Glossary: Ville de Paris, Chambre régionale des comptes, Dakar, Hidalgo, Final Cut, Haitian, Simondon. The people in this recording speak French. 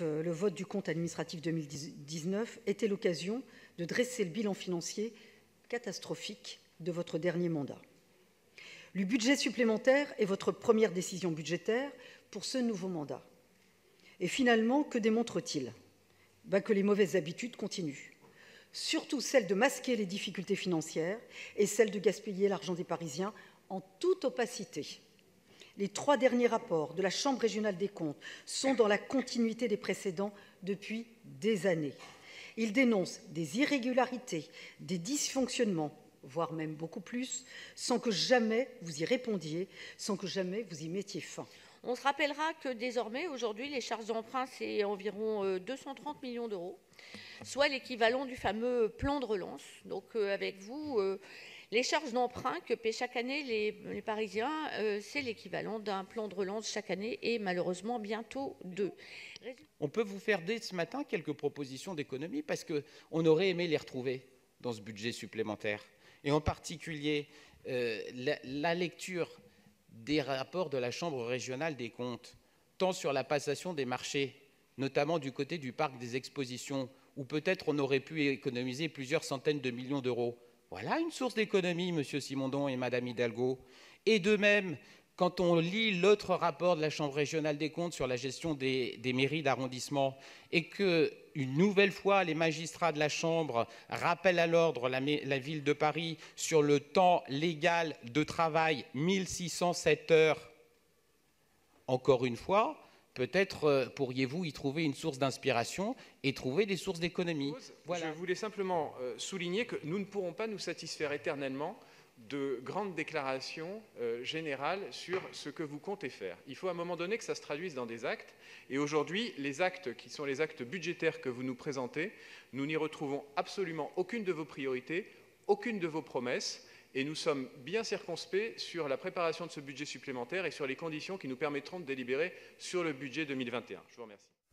Le vote du compte administratif 2019 était l'occasion de dresser le bilan financier catastrophique de votre dernier mandat. Le budget supplémentaire est votre première décision budgétaire pour ce nouveau mandat. Et finalement, que démontre-t-il? Que les mauvaises habitudes continuent. Surtout celle de masquer les difficultés financières et celle de gaspiller l'argent des Parisiens en toute opacité. Les trois derniers rapports de la Chambre régionale des comptes sont dans la continuité des précédents depuis des années. Ils dénoncent des irrégularités, des dysfonctionnements, voire même beaucoup plus, sans que jamais vous y répondiez, sans que jamais vous y mettiez fin. On se rappellera que désormais, aujourd'hui, les charges d'emprunt, c'est environ 230 millions d'euros, soit l'équivalent du fameux plan de relance. Donc avec vous, les charges d'emprunt que paient chaque année les Parisiens, c'est l'équivalent d'un plan de relance chaque année et malheureusement bientôt deux. On peut vous faire dès ce matin quelques propositions d'économie parce qu'on aurait aimé les retrouver dans ce budget supplémentaire. Et en particulier, la lecture des rapports de la Chambre régionale des comptes, tant sur la passation des marchés, notamment du côté du parc des expositions, où peut-être on aurait pu économiser plusieurs centaines de millions d'euros. Voilà une source d'économie, Monsieur Simondon et Madame Hidalgo. Et de même, quand on lit l'autre rapport de la Chambre régionale des comptes sur la gestion des mairies d'arrondissement et que, une nouvelle fois, les magistrats de la Chambre rappellent à l'ordre la Ville de Paris sur le temps légal de travail, 1607 heures, encore une fois, peut-être pourriez-vous y trouver une source d'inspiration et trouver des sources d'économie. Voilà. Je voulais simplement souligner que nous ne pourrons pas nous satisfaire éternellement de grandes déclarations générales sur ce que vous comptez faire. Il faut à un moment donné que ça se traduise dans des actes. Et aujourd'hui, les actes qui sont les actes budgétaires que vous nous présentez, nous n'y retrouvons absolument aucune de vos priorités, aucune de vos promesses. Et nous sommes bien circonspects sur la préparation de ce budget supplémentaire et sur les conditions qui nous permettront de délibérer sur le budget 2021. Je vous remercie.